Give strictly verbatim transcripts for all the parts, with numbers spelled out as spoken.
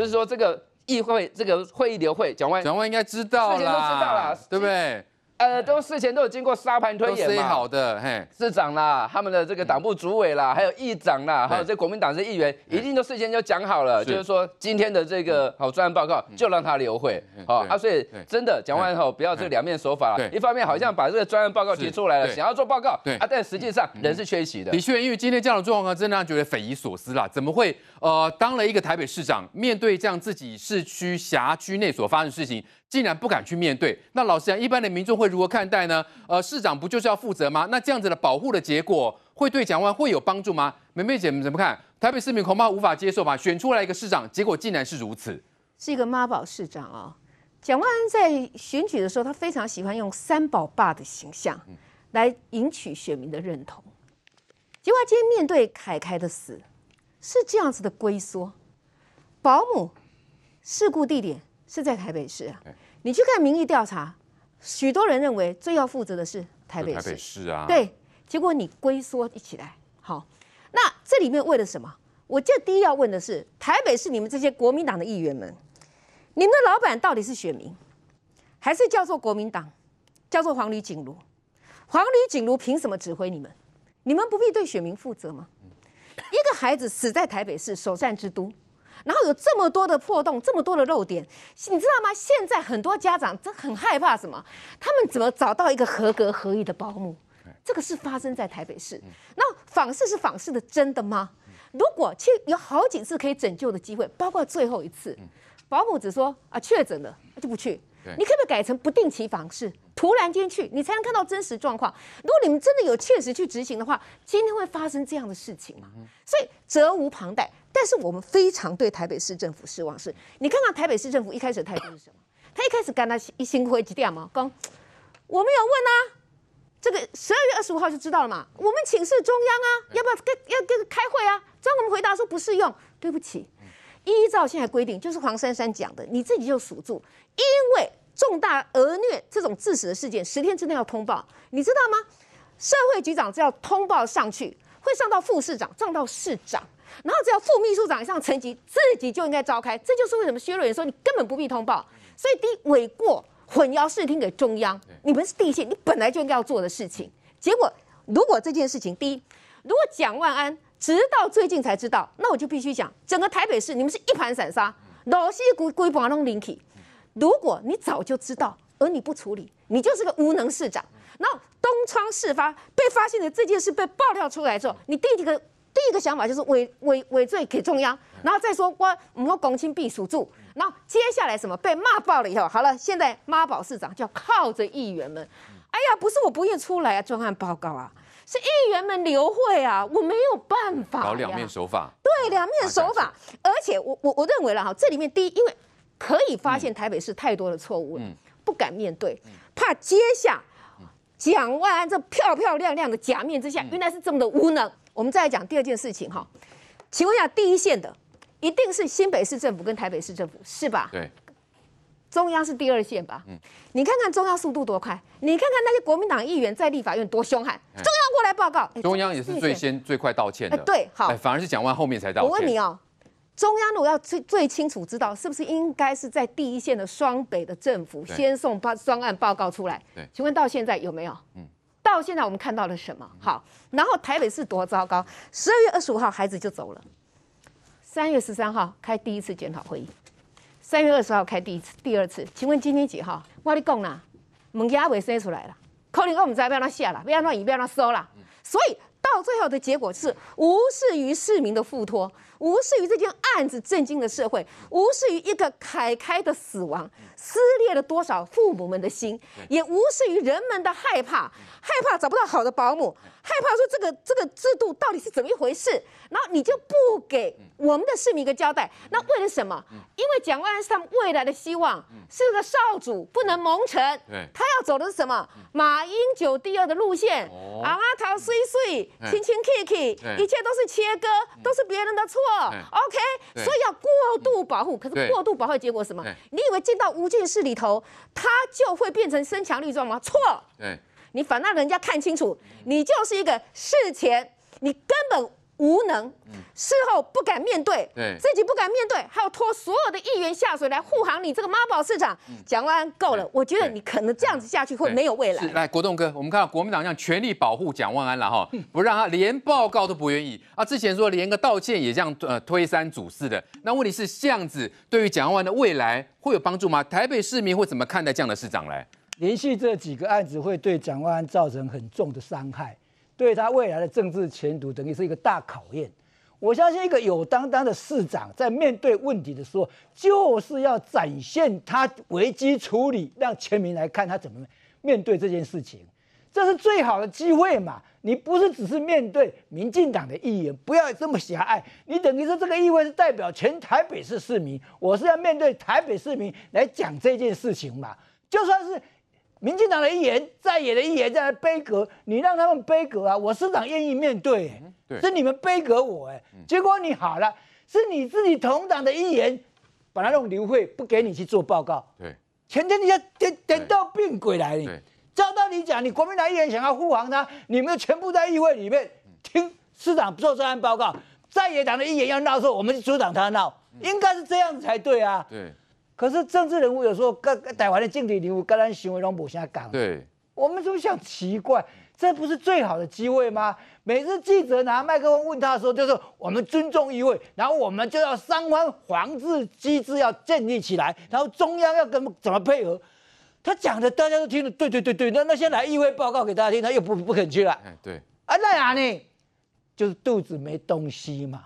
就是说这个议会这个会议流会，蒋万蒋万应该知道啦，事前都知道啦，对不对？呃，都事前都有经过沙盘推演嘛，都塞好的，嘿，市长啦，他们的这个党部主委啦，还有议长啦，还有这国民党这议员，一定都事先就讲好了，就是说今天的这个好专案报告就让他流会，好啊，所以真的讲完后不要这两面手法，一方面好像把这个专案报告提出来了，想要做报告，啊，但实际上人是缺席的。的确，因为今天这样的状况，真的让人觉得匪夷所思啦，怎么会呃当了一个台北市长，面对这样自己市区辖区内所发生的事情？竟然不敢去面对，那老实讲，一般的民众会如何看待呢？呃，市长不就是要负责吗？那这样子的保护的结果，会对蒋万会有帮助吗？美美姐怎么看？台北市民恐怕无法接受吧？选出来一个市长，结果竟然是如此，是一个妈宝市长啊、哦！蒋万安在选举的时候，他非常喜欢用三宝爸的形象来赢取选民的认同。结果今天面对凯凯的死，是这样子的龟缩，保姆事故地点。是在台北市啊，你去看民意调查，许多人认为最要负责的是台北市。台北市啊，对，结果你龟缩一起来，好，那这里面为了什么？我就第一要问的是，台北市你们这些国民党的议员们，你们的老板到底是选民，还是叫做国民党，叫做黄旅锦如？黄旅锦如凭什么指挥你们？你们不必对选民负责吗？一个孩子死在台北市首善之都。然后有这么多的破洞，这么多的漏点，你知道吗？现在很多家长真很害怕什么？他们怎么找到一个合格合意的保姆？这个是发生在台北市。那访视是访视的真的吗？如果其实有好几次可以拯救的机会，包括最后一次，保姆只说啊确诊了就不去。你可不可以改成不定期访视，突然间去，你才能看到真实状况。如果你们真的有切实去执行的话，今天会发生这样的事情吗？所以责无旁贷。但是我们非常对台北市政府失望是，你看看台北市政府一开始的态度是什么？他一开始干他一心灰几点嘛，刚我没有问啊，这个十二月二十五号就知道了嘛。我们请示中央啊，要不要跟要跟开会啊？中央我们回答说不适用，对不起。依照现在规定，就是黄珊珊讲的，你自己就数住，因为重大讹虐这种致死的事件，十天之内要通报，你知道吗？社会局长只要通报上去，会上到副市长，上到市长。然后只要副秘书长以上层级自己就应该召开，这就是为什么薛瑞元说你根本不必通报。所以第一，诿过混淆视听给中央，你们是第一线，你本来就应该要做的事情。结果如果这件事情，第一，如果蒋万安直到最近才知道，那我就必须讲，整个台北市你们是一盘散沙，老西古规划弄林体。如果你早就知道，而你不处理，你就是个无能市长。然后东窗事发，被发现的这件事被爆料出来之后，你第一个。第一个想法就是委委委罪给中央，然后再说我我公卿必属住，然后接下来什么被骂爆了以后，好了，现在妈宝市长就要靠着议员们，哎呀，不是我不愿出来啊，专案报告啊，是议员们流会啊，我没有办法、啊，搞两面手法，对，两面手法，而且我我我认为了哈，这里面第一，因为可以发现台北市太多的错误了，不敢面对，怕接下蒋万安这漂漂亮亮的假面之下，原来是这么的无能。我们再来讲第二件事情哈，请问一下，第一线的一定是新北市政府跟台北市政府是吧？对，中央是第二线吧？嗯，你看看中央速度多快，你看看那些国民党议员在立法院多凶悍，中央过来报告，中央也是最先最快道歉的，对，好，反而是蒋万后面才道歉。我问你哦，中央如果要最最清楚知道，是不是应该是在第一线的双北的政府先送专案报告出来？对，请问到现在有没有？嗯。到现在我们看到了什么？好，然后台北市多糟糕！十二月二十五号孩子就走了，三月十三号开第一次检讨会议，三月二十号开第一次、第二次。请问今天几号？我跟你讲啦，物件还未生出来啦，可能我们知道要怎么写啦，要怎么移，要怎么收啦。所以到最后的结果是无视于市民的付托，无视于这件案子震惊的社会，无视于一个凯凯的死亡撕裂了多少父母们的心，也无视于人们的害怕，害怕找不到好的保姆，害怕说这个这个制度到底是怎么一回事，然后你就不给我们的市民一个交代。那为了什么？因为蒋万安是他们未来的希望，是个少主，不能蒙尘。他要走的是什么？马英九第二的路线，阿阿桃碎碎。亲亲 Kiki， 一切都是切割，都是别人的错。OK， 所以要过度保护。可是过度保护的结果是什么？你以为进到无菌室里头，它就会变成身强力壮吗？错。你反让人家看清楚，你就是一个事前你根本无能，事后不敢面对，对自己不敢面对，还要拖所有的议员下水来护航你这个妈宝市长。蒋万安够了，我觉得你可能这样子下去会没有未来。来，国栋哥，我们看到国民党要全力保护蒋万安了哈，不让他连报告都不愿意啊。之前说连个道歉也这样呃推三阻四的，那问题是这样子对于蒋万安的未来会有帮助吗？台北市民会怎么看待这样的市长来？连续这几个案子会对蒋万安造成很重的伤害。对他未来的政治前途，等于是一个大考验。我相信一个有担当的市长，在面对问题的时候，就是要展现他危机处理，让全民来看他怎么面对这件事情。这是最好的机会嘛？你不是只是面对民进党的议员，不要这么狭隘。你等于说这个议会是代表全台北市市民，我是要面对台北市民来讲这件事情嘛？就算是。民进党的议员、在野的议员在来杯葛，你让他们杯葛啊！我市长愿意面对，嗯、對是你们杯葛我哎、欸，嗯、结果你好了，是你自己同党的议员把他弄流会，不给你去做报告，对，全天底下点点到病鬼来你。照道理讲，你国民党议员想要护航他，你们全部在议会里面听市长做专案报告，在野党的议员要闹的时候，我们去阻挡他闹，嗯、应该是这样子才对啊。对。可是政治人物有时候跟台湾的政治人物跟咱行为拢不相干。对，我们就想奇怪，这不是最好的机会吗？每次记者拿麦克风问他的时候，就是我们尊重议会，然后我们就要三方防治机制要建立起来，然后中央要跟怎么配合。他讲的大家都听了，对对对对，那那些来议会报告给大家听，他又不不肯去了。哎，对，啊，那哪呢？就是肚子没东西嘛。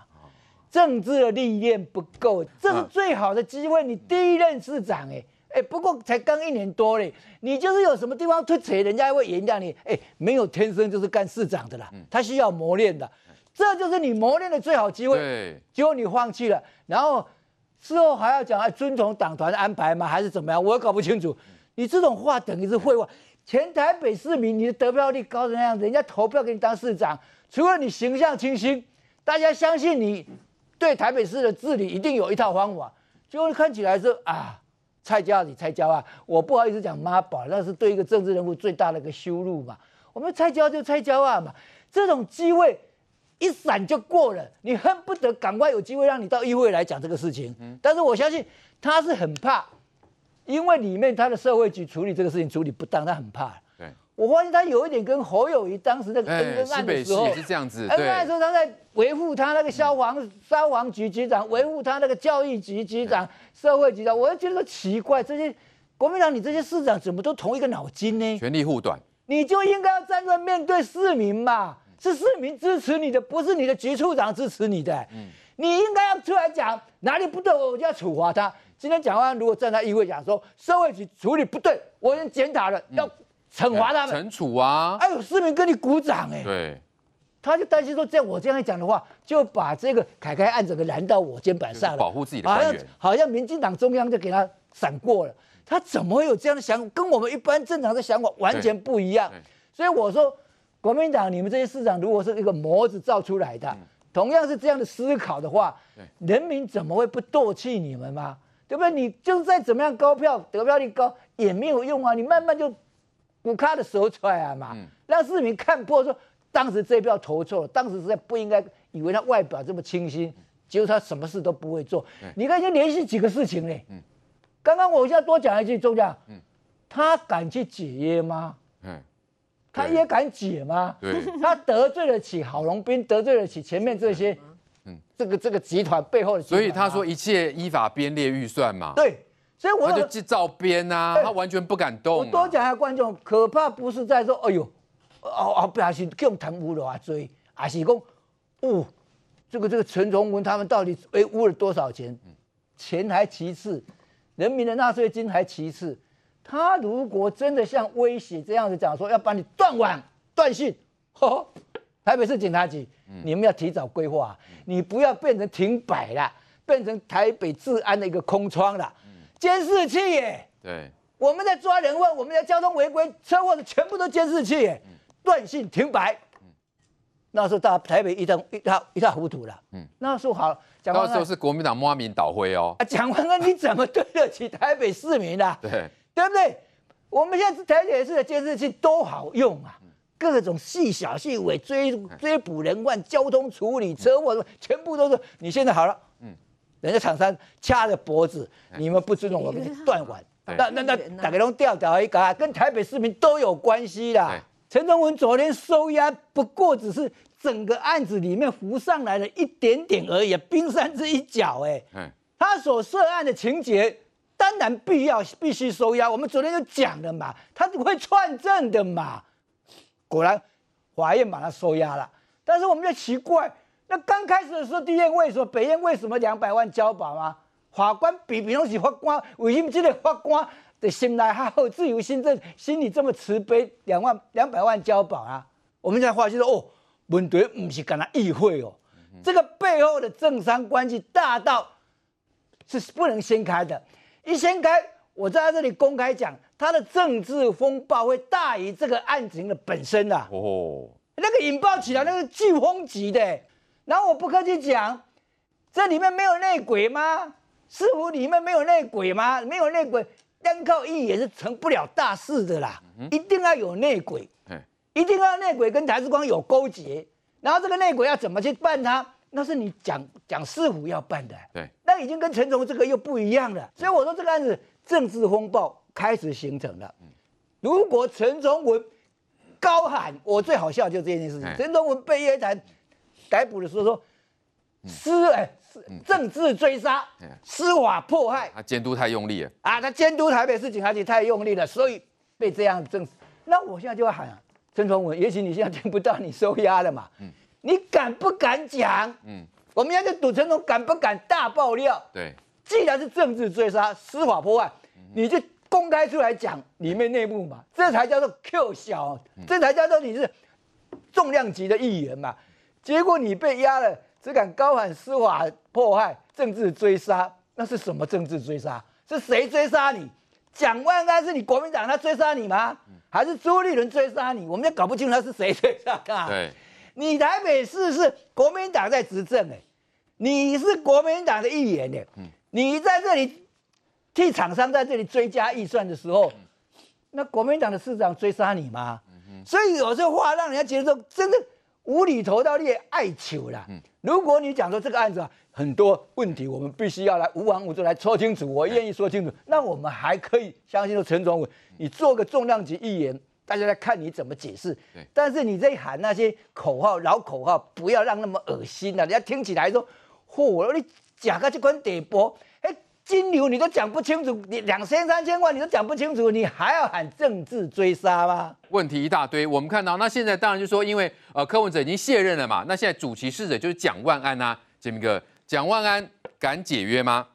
政治的历练不够，这是最好的机会。你第一任市长、欸，哎、欸、不过才刚一年多嘞，你就是有什么地方推迟，人家会原谅你。哎、欸，没有天生就是干市长的啦，他需要磨练的，这就是你磨练的最好机会。结果你放弃了，然后事后还要讲啊，遵从党团的安排吗？还是怎么样？我也搞不清楚。你这种话等于是废话。全台北市民，你的得票率高成那样子，人家投票给你当市长，除了你形象清新，大家相信你。对台北市的治理一定有一套方法，结果看起来是啊，蔡家你蔡家啊，我不好意思讲妈宝，那是对一个政治人物最大的一个羞辱嘛。我们蔡家就蔡家啊嘛，这种机会一闪就过了，你恨不得赶快有机会让你到议会来讲这个事情。嗯、但是我相信他是很怕，因为里面他的社会局处理这个事情处理不当，他很怕。对，我发现他有一点跟侯友宜当时那个恩恩案的时候，也是这样子。恩案的时候他在。维护他那个消防消防局局长，维护他那个教育局局长、社会局长，我就觉得奇怪，这些国民党你这些市长怎么都同一个脑筋呢？权力护短，你就应该要站在面对市民嘛，是市民支持你的，不是你的局处长支持你的。嗯，你应该要出来讲哪里不对，我就要处罚他。今天蒋万安如果站在议会讲说社会局处理不对，我已经检讨了，要惩罚他们，惩处啊！哎呦，市民跟你鼓掌哎、欸。对。他就担心说，在我这样讲的话，就把这个凯凯案整个拦到我肩膀上了，保护自己的官员，好像好像民进党中央就给他闪过了。他怎么会有这样的想法？跟我们一般正常的想法完全不一样。所以我说，国民党你们这些市长，如果是一个模子造出来的，嗯、同样是这样的思考的话，人民怎么会不唾弃你们吗？对不对？你就再怎么样高票得票率高也没有用啊，你慢慢就骨卡的手踹啊嘛，嗯、让市民看破说。当时这一票投错了，当时实在不应该以为他外表这么清新，结果他什么事都不会做。你看，就连续几个事情嘞。嗯，刚刚我现在多讲一句，中将，嗯，他敢去解约吗？嗯，他也敢解吗？他得罪得起郝龙斌，得罪得起前面这些，嗯，这个这个集团背后的集团、啊。所以他说一切依法编列预算嘛。对。所以我他就照编啊，他完全不敢动、啊。我多讲一下观众，可怕不是在说，哎呦。哦哦，不小心叫贪污了啊！追啊，是讲，哦，这个这个陈崇文他们到底被污了多少钱？钱还其次，人民的纳税金还其次。他如果真的像威胁这样子讲说，要把你断网断讯，哦，台北市警察局，你们要提早规划、啊，你不要变成停摆了，变成台北治安的一个空窗了。监视器耶，对，我们在抓人问，我们在交通违规、车祸的全部都监视器耶。断信停摆，那时候大台北一塌一塌一塌糊涂了。嗯，那时候好，那时候是国民党骂民倒灰哦。啊，蒋万安你怎么对得起台北市民啊？对，对不对？我们现在台北市的监视器都好用啊，各种细小细尾追追捕人案、交通处理、车祸，全部都是你现在好了，嗯，人家厂商掐着脖子，你们不尊重我们断腕，那那那大家都吊吊一个，跟台北市民都有关系啦。陈同文昨天收押，不过只是整个案子里面浮上来了一点点而已，冰山之一角，哎、欸，他所涉案的情节。当然必要必须收押，我们昨天就讲了嘛，他会串证的嘛。果然，法院把他收押了。但是我们就奇怪，那刚开始的时候，地院为什么北院为什么两百万交保吗？法官比比拢是法官，为什么这个法官的心内还有自由心证，心里这么慈悲，两万两百万交保啊？我们在话就说哦，问题不是干那议会哦，嗯、这个背后的政商关系大到是不能掀开的。一掀开，我在这里公开讲，他的政治风暴会大于这个案情的本身啊。哦，那个引爆起来，那个飓风级的。然后我不客气讲，这里面没有内鬼吗？市府里面没有内鬼吗？没有内鬼，单靠议也是成不了大事的啦。嗯、一定要有内鬼，嗯、一定要内鬼跟台志光有勾结。然后这个内鬼要怎么去办它？那是你讲讲市府要办的，对，那已经跟陈同这个又不一样了。所以我说这个案子政治风暴开始形成了。如果陈同文高喊，我最好笑就这件事情。陈同文被约谈逮捕的时候说，司哎、嗯、政治追杀、嗯、司法迫害，他监督太用力了啊，他监督台北市警察局太用力了，所以被这样证实。那我现在就要喊陈、啊、同文，也许你现在听不到，你收押了嘛？嗯你敢不敢讲？嗯，我们要去赌陈同敢不敢大爆料？对，既然是政治追杀、司法破坏，嗯、你就公开出来讲里面内幕嘛，这才叫做 Q 小，嗯、这才叫做你是重量级的议员嘛。结果你被压了，只敢高喊司法迫害、政治追杀，那是什么政治追杀？是谁追杀你？蒋万安是你国民党他追杀你吗？嗯、还是朱立伦追杀你？我们也搞不清楚他是谁追杀他。对。你台北市是国民党在执政哎，你是国民党的议员哎，你在这里替厂商在这里追加预算的时候，那国民党的市长追杀你吗？所以有些话让人家觉得说真的无厘头到你也爱求啦。如果你讲说这个案子啊很多问题，我们必须要来无往无咎来说清楚，我愿意说清楚，那我们还可以相信说陈总统，你做个重量级议员。大家来看你怎么解释，但是你在喊那些口号、老口号，不要让那么恶心了、啊。人家听起来说，嚯、哦，你讲个这款地步，哎，金流你都讲不清楚，你两千三千万你都讲不清楚，你还要喊政治追杀吗？问题一大堆。我们看到，那现在当然就说，因为呃柯文哲已经卸任了嘛，那现在主其事者就是蒋万安啊，杰明哥，蒋万安敢解约吗？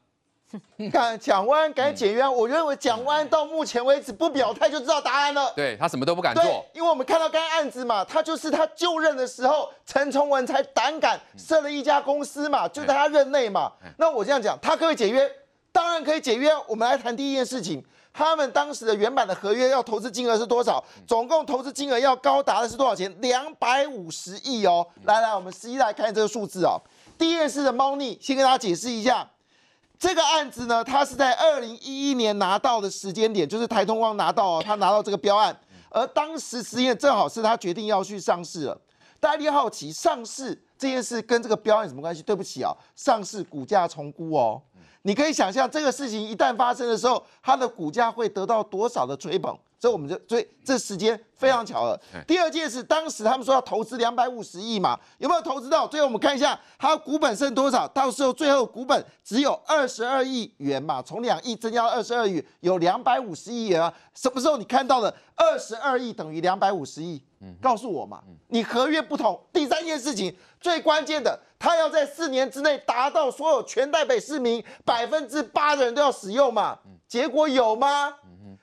你看蒋万安敢解约，嗯、我认为蒋万安到目前为止不表态就知道答案了。对，他什么都不敢做，对，因为我们看到该案子嘛，他就是他就任的时候，陈崇文才胆敢设了一家公司嘛，就在他任内嘛。嗯、那我这样讲，他可以解约，当然可以解约。我们来谈第一件事情，他们当时的原版的合约要投资金额是多少？总共投资金额要高达的是多少钱？两百五十亿哦。来来，我们实际来看这个数字哦。第一件事的猫腻，先跟大家解释一下。这个案子呢，他是在二零一一年拿到的时间点，就是台通光拿到哦，他拿到这个标案，而当时实验正好是他决定要去上市了。大家一定好奇，上市这件事跟这个标案有什么关系？对不起啊、哦，上市股价重估哦，你可以想象这个事情一旦发生的时候，它的股价会得到多少的追捧。所以我们就所以这时间非常巧了。第二件事，当时他们说要投资两百五十亿嘛，有没有投资到？最后我们看一下，它股本剩多少？到时候最后股本只有二十二亿元嘛，从两亿增加到二十二亿，有两百五十亿元啊。什么时候你看到了二十二亿等于两百五十亿？告诉我嘛，你合约不同。第三件事情最关键的，他要在四年之内达到所有全台北市民百分之八的人都要使用嘛，结果有吗？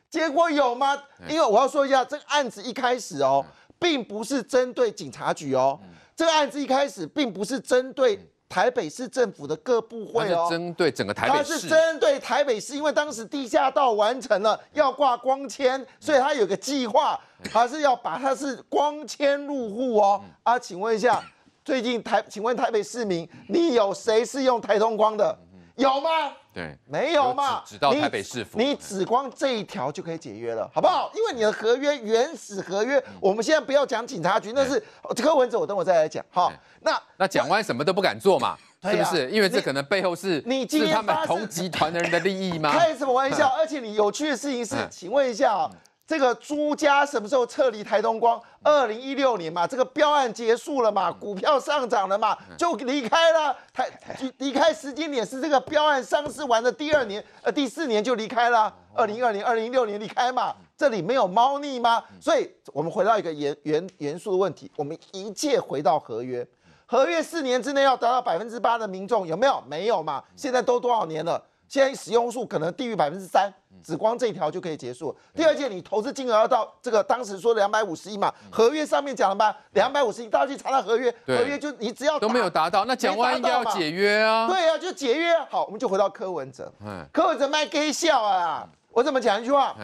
结果有吗？因为我要说一下，这个案子一开始哦，并不是针对警察局哦，这个案子一开始并不是针对台北市政府的各部会哦，它是针对整个台北市，它是针对台北市，因为当时地下道完成了要挂光纤，所以它有个计划，它是要把它是光纤入户哦。啊，请问一下，最近台，请问台北市民，你有谁是用台通光的？有吗？对，没有嘛。只到台北市府，你只光这一条就可以解约了，好不好？因为你的合约原始合约，我们现在不要讲警察局，那是柯文哲，我等我再来讲。好，那那讲完什么都不敢做嘛。 是不是？因为这可能背后是是他们同集团的人的利益吗？开什么玩笑！而且你有趣的事情是，请问一下啊，这个朱家什么时候撤离台东光？二零一六年嘛，这个标案结束了嘛，股票上涨了嘛，就离开了。台离开时间点是这个标案上市完的第二年，呃，第四年就离开了。二零一二年、二零一六年离开嘛，这里没有猫腻吗？所以我们回到一个严严严肃的问题，我们一切回到合约。 合约四年之内要达到百分之八的民众有没有？没有嘛？现在都多少年了？现在使用数可能低于百分之三，只光这一条就可以结束。第二件，你投资金额要到这个当时说的两百五十亿嘛？合约上面讲了嘛？两百五十亿，大家去查查合约，合约就你只要都没有达到，那讲完应该要解约啊。对啊，就解约、啊。好，我们就回到柯文哲。柯文哲卖给笑啊！我怎么讲一句话？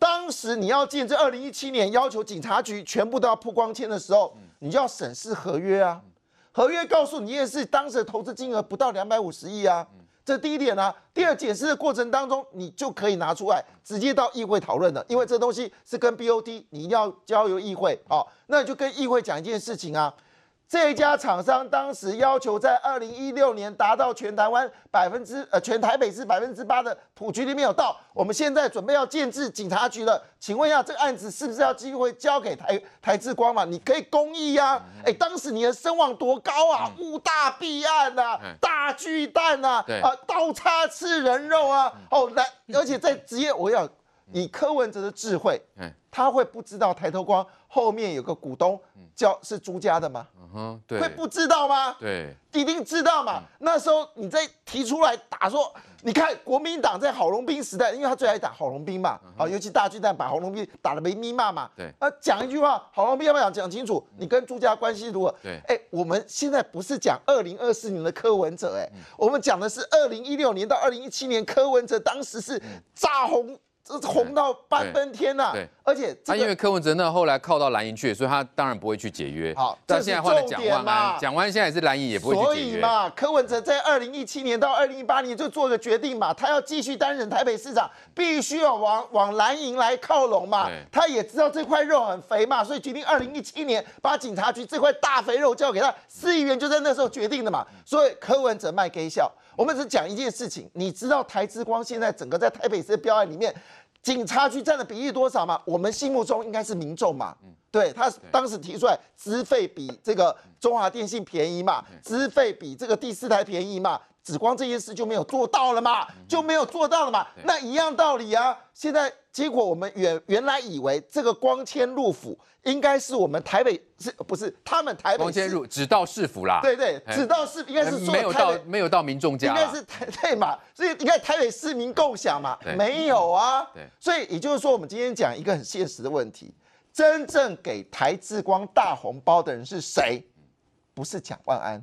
当时你要进这二零一七年要求警察局全部都要曝光签的时候，你就要审视合约啊。 合约告诉你也是当时的投资金额不到两百五十亿啊，这第一点啊。第二，解释的过程当中，你就可以拿出来直接到议会讨论了，因为这东西是跟 B O T， 你一定要交由议会哦。那你就跟议会讲一件事情啊，这家厂商当时要求在二零一六年达到全台湾百分之呃全台北市百分之八的普及率没有到，我们现在准备要建制警察局了，请问一下这个案子是不是要机会交给台？ 台志光嘛，你可以公益呀、啊！哎、欸，当时你的声望多高啊！误大弊案呐、啊，大巨蛋呐、啊，啊，刀叉吃人肉啊！哦，来，而且在职业，我要以柯文哲的智慧，他会不知道台投光后面有个股东叫是朱家的吗？嗯、对，会不知道吗？对，一定知道嘛！嗯、那时候你再提出来打说，你看国民党在郝龙斌时代，因为他最爱打郝龙斌嘛，好、嗯，尤其大巨蛋把郝龙斌打得没咪骂嘛。对，那讲一句话，郝龙斌要不要讲讲清楚？你跟朱家关系如何？对，哎、欸，我们现在不是讲二零二四年的柯文哲、欸，哎、嗯，我们讲的是二零一六年到二零一七年柯文哲当时是炸红。 红到半边天呐、啊！对，而且、這個啊、因为柯文哲那后来靠到蓝营去，所以他当然不会去解约。好，但现在换了蒋万安，蒋万安现在也是蓝营，也不会去解约。所以嘛，柯文哲在二零一七年到二零一八年就做个决定嘛，他要继续担任台北市长，必须要往往蓝营来靠拢嘛。他也知道这块肉很肥嘛，所以决定二零一七年把警察局这块大肥肉交给他。市议员就在那时候决定的嘛，所以柯文哲卖给笑。我们只讲一件事情，你知道台之光现在整个在台北市的标案里面。 警察局占的比例多少嘛？我们心目中应该是民众嘛。嗯、对他当时提出来，资费比这个中华电信便宜嘛，资费比这个第四台便宜嘛，只光这件事就没有做到了嘛，就没有做到了嘛。嗯、那一样道理啊。现在结果我们原原来以为这个光纤入府应该是我们台北是不是他们台北光纤入只到市府啦？对对，只到市应该是没有到没有到民众家，应该是台对嘛？所以应该台北市民共享嘛？没有啊。对。 所以也就是说，我们今天讲一个很现实的问题：真正给台志光大红包的人是谁？不是蒋万安，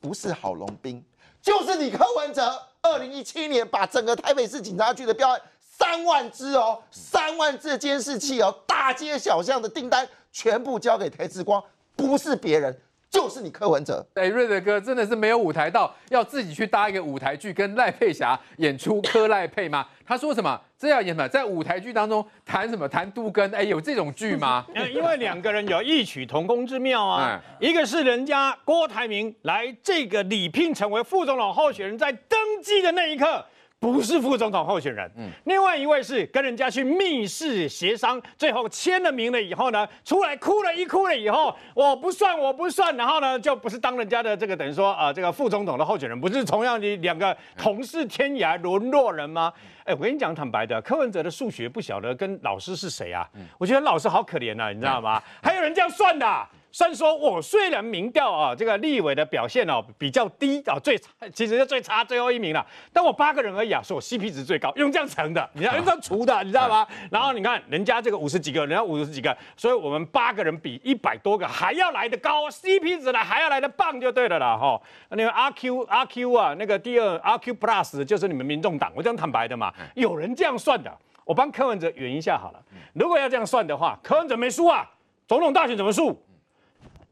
不是郝龙斌，就是你柯文哲。二零一七年把整个台北市警察局的标案三万只哦，三万只的监视器哦，大街小巷的订单全部交给台志光，不是别人。 就是你柯文哲，哎，瑞德哥真的是没有舞台到，要自己去搭一个舞台剧，跟赖佩霞演出柯赖佩吗？他说什么？这要演什么？在舞台剧当中谈什么？谈杜根？哎，有这种剧吗？因为两个人有异曲同工之妙啊，一个是人家郭台铭来这个礼聘成为副总统候选人，在登基的那一刻。 不是副总统候选人，嗯，另外一位是跟人家去密室协商，最后签了名了以后呢，出来哭了一哭了以后，我不算我不算，然后呢就不是当人家的这个等于说啊、呃、这个副总统的候选人，不是同样的两个同是天涯沦落人吗？哎、欸，我跟你讲坦白的，柯文哲的数学不晓得跟老师是谁啊？嗯、我觉得老师好可怜啊，你知道吗？嗯、还有人这样算的、啊。 虽然说我虽然民调啊，这个立委的表现哦、啊、比较低啊，最差其实是最差最后一名了，但我八个人而已啊，所以我 C P 值最高，用这样乘的，你知道用这样除的，你知道吗？然后你看人家这个五十几个，人家五十几个，所以我们八个人比一百多个还要来得高 ，C P 值来还要来得棒就对了啦哈。那个 R Q R Q 啊，那个第二 R Q Plus 就是你们民众党，我这样坦白的嘛，有人这样算的，我帮柯文哲圆一下好了。如果要这样算的话，柯文哲没输啊，总统大选怎么输？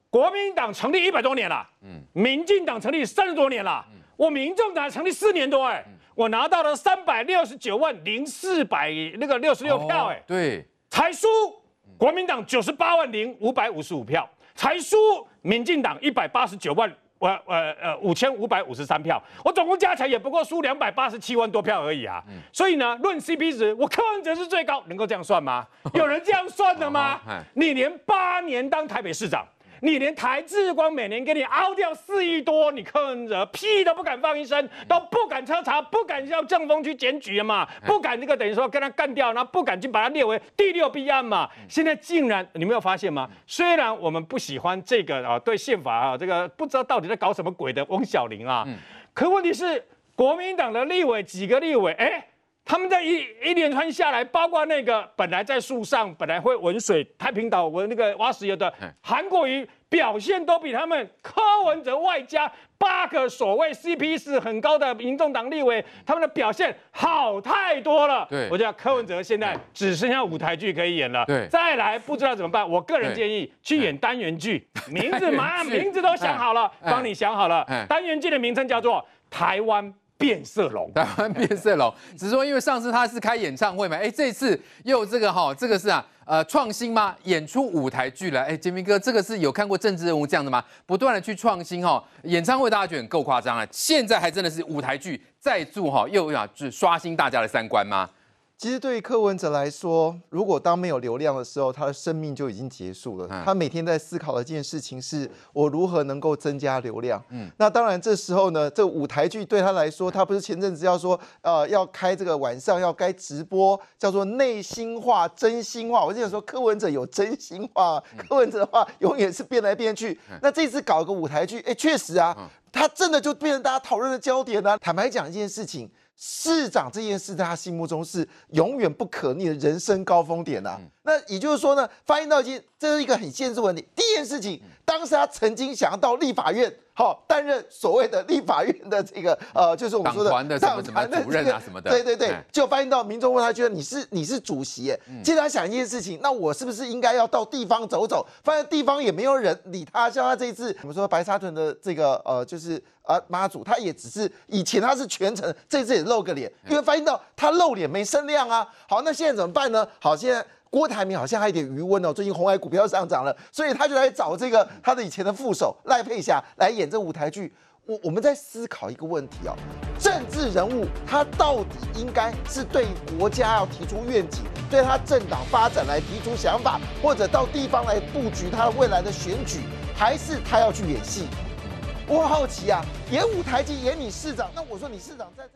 国民党成立一百多年了，嗯，民进党成立三十多年了，嗯、我民众党成立四年多，哎，我拿到了三百六十九万零四百那个六十六票，哎，对，才输国民党九十八万零五百五十五票，才输民进党一百八十九万呃呃呃五千五百五十三票，我总共加起来也不过输两百八十七万多票而已啊。所以呢，论 C P 值，我柯文哲是最高，能够这样算吗？有人这样算的吗？你连八年当台北市长。你连台智光每年给你凹掉四亿多，你柯文哲屁都不敢放一声，都不敢彻查，不敢向政风去检举嘛，不敢这个等于说跟他干掉，然后不敢去把他列为第六弊案嘛。现在竟然你没有发现吗？虽然我们不喜欢这个啊，对宪法啊，这个不知道到底在搞什么鬼的翁小玲啊，可问题是国民党的立委几个立委，哎、欸。他们在一一连串下来，包括那个本来在树上，本来会闻水太平岛闻那个挖石油的韩国瑜，表现都比他们柯文哲外加八个所谓 C P 值很高的民众党立委，他们的表现好太多了。对，我觉得柯文哲现在只剩下舞台剧可以演了。对，再来不知道怎么办。我个人建议去演单元剧，名字嘛名字都想好了，帮你想好了。单元剧的名称叫做台湾。变色龙，台湾变色龙，只是说因为上次他是开演唱会嘛，哎、欸，这次又这个哈，这个是啊，呃，创新吗？演出舞台剧了，哎、欸，杰明哥，这个是有看过政治人物这样的吗？不断的去创新哈，演唱会大家觉得很够夸张了，现在还真的是舞台剧再度哈，又啊，就是刷新大家的三观吗？其实对于柯文哲来说，如果当没有流量的时候，他的生命就已经结束了。他每天在思考的一件事情是：我如何能够增加流量？嗯，那当然这时候呢，这舞台剧对他来说，他不是前阵子要说，呃，要开这个晚上要开直播，叫做内心话、真心话。我就想说，柯文哲有真心话，柯文哲的话永远是变来变去。那这次搞个舞台剧，哎，确实啊，他真的就变成大家讨论的焦点啊。坦白讲一件事情。市长这件事，在他心目中是永远不可逆的人生高峰点啊。嗯、那也就是说呢，发现到一件，这是一个很现实问题。第一件事情，当时他曾经想要到立法院，好、哦、担任所谓的立法院的这个呃，就是我们说的党团的什么什么主任啊什么的。对对对，就发现到民众问他，觉得你是你是主席耶。嗯、接着他想一件事情，那我是不是应该要到地方走走？发现地方也没有人理他，像他这一次，我们说白沙屯的这个呃，就是。啊，妈祖他也只是以前他是全程，这次也露个脸，因为发现到他露脸没声量啊。好，那现在怎么办呢？好，现在郭台铭好像还有点余温哦，最近鸿海股票上涨了，所以他就来找这个他的以前的副手赖佩霞来演这舞台剧。我我们在思考一个问题哦，政治人物他到底应该是对国家要提出愿景，对他政党发展来提出想法，或者到地方来布局他未来的选举，还是他要去演戏？我好奇啊，演舞台剧演你市长，那我说你市长在这。